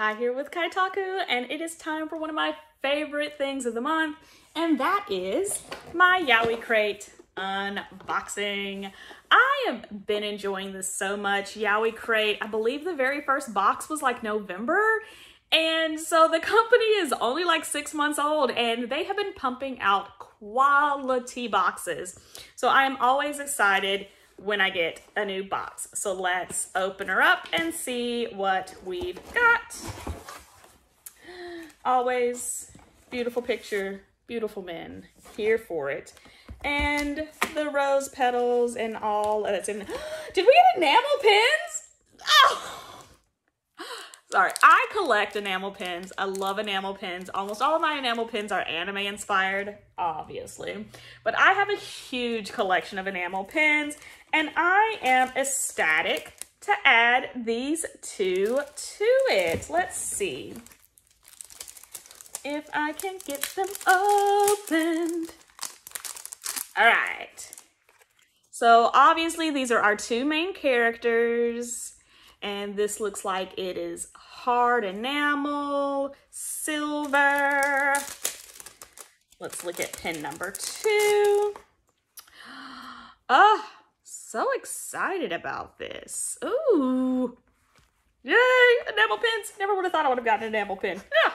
Kai here with Kyetaku, and it is time for one of my favorite things of the month, and that is my Yaoi Crate unboxing. I have been enjoying this so much. Yaoi Crate, I believe the very first box was like November, and so the company is only like 6 months old, and they have been pumping out quality boxes. So I am always excited when I get a new box. So let's open her up and see what we've got. Always beautiful picture, beautiful men, here for it. And the rose petals and all that's in. Did we get enamel pins? Oh, sorry, I collect enamel pins. I love enamel pins. Almost all of my enamel pins are anime inspired, obviously. But I have a huge collection of enamel pins, and I am ecstatic to add these two to it. Let's see if I can get them opened. All right. So obviously these are our two main characters, and this looks like it is hard enamel, silver. Let's look at pin number two. Oh, so excited about this. Ooh, yay, enamel pins. Never would have thought I would have gotten an enamel pin. Yeah.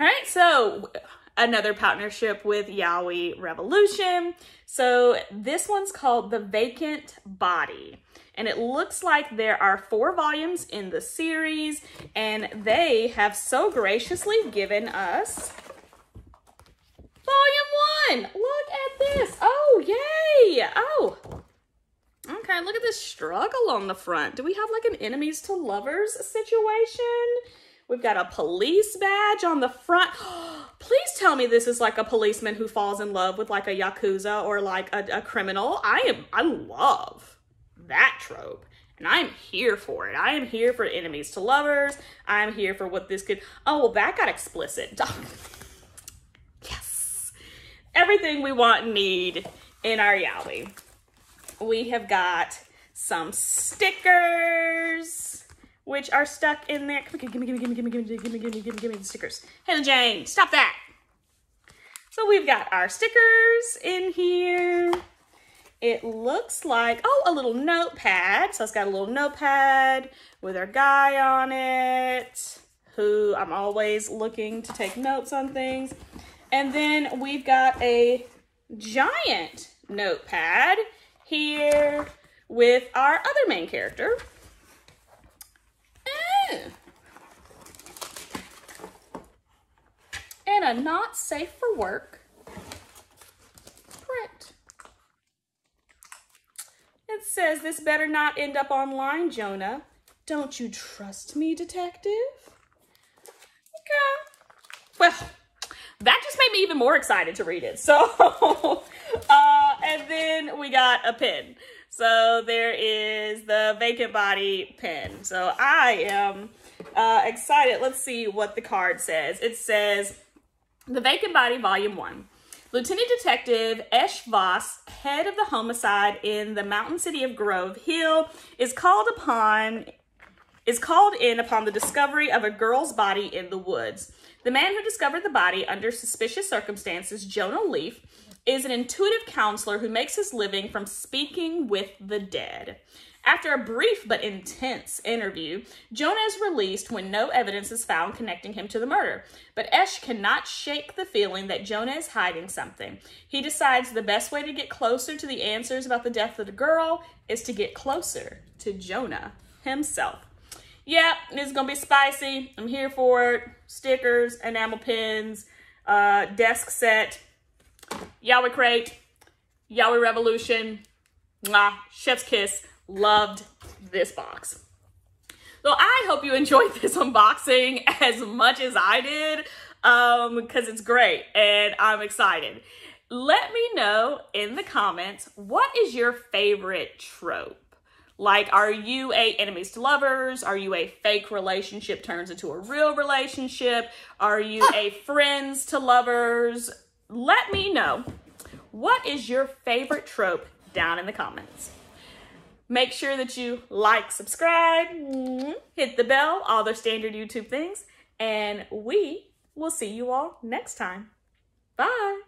All right, so another partnership with Yaoi Revolution. So this one's called The Vacant Body, and it looks like there are 4 volumes in the series, and they have so graciously given us volume 1. Look at this. Oh, yay. Oh, okay. Look at this struggle on the front. Do we have like an enemies to lovers situation? We've got a police badge on the front. Please tell me this is like a policeman who falls in love with like a yakuza or like a criminal. I love that trope, and I'm here for it. I am here for enemies to lovers. I'm here for what this could. Oh, well, that got explicit. Yes. Everything we want and need in our yaoi. We have got some stickers, which are stuck in there. Come on, give me the stickers. Hannah Jane, stop that. So we've got our stickers in here. It looks like, oh, a little notepad. So it's got a little notepad with our guy on it, who I'm always looking to take notes on things. And then we've got a giant notepad here with our other main character. And a not safe for work print. It says, "This better not end up online, Jonah. Don't you trust me, detective?" Okay. Well, that just made me even more excited to read it. So, and then we got a pin. So there is the Vacant Body pin. So I am excited. Let's see what the card says. It says, "The Vacant Body, Volume 1. Lieutenant Detective Esh Voss, head of the homicide in the mountain city of Grove Hill, is called in upon the discovery of a girl's body in the woods. The man who discovered the body under suspicious circumstances, Jonah Leaf, is an intuitive counselor who makes his living from speaking with the dead. After a brief but intense interview, Jonah is released when no evidence is found connecting him to the murder. But Esh cannot shake the feeling that Jonah is hiding something. He decides the best way to get closer to the answers about the death of the girl is to get closer to Jonah himself." Yep, yeah, it's gonna be spicy. I'm here for it. Stickers, enamel pins, desk set, Yaoi Crate, Yaoi Revolution. Mwah, chef's kiss. Loved this box. So I hope you enjoyed this unboxing as much as I did, because it's great and I'm excited. Let me know in the comments, what is your favorite trope? Like, are you a enemies to lovers? Are you a fake relationship turns into a real relationship? Are you a friends to lovers? Let me know, what is your favorite trope down in the comments. Make sure that you like, subscribe, hit the bell, all the standard YouTube things, and we will see you all next time. Bye.